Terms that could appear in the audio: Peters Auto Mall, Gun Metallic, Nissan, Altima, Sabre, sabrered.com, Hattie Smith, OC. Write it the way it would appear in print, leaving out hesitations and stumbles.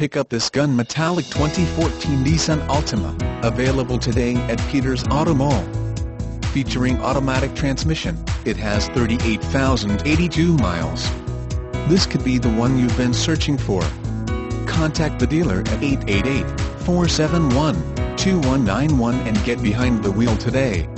Pick up this Gun Metallic 2014 Nissan Altima, available today at Peters Auto Mall. Featuring automatic transmission, it has 38,082 miles. This could be the one you've been searching for. Contact the dealer at 888-471-2191 and get behind the wheel today.